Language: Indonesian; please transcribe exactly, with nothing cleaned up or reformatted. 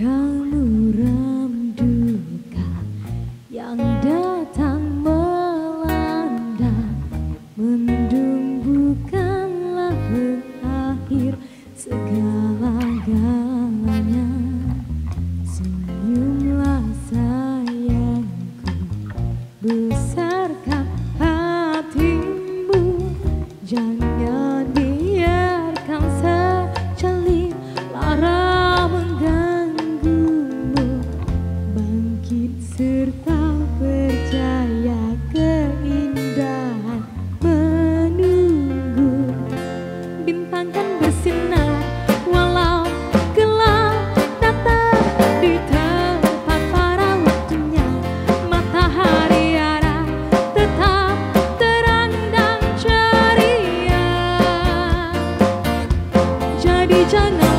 Jangan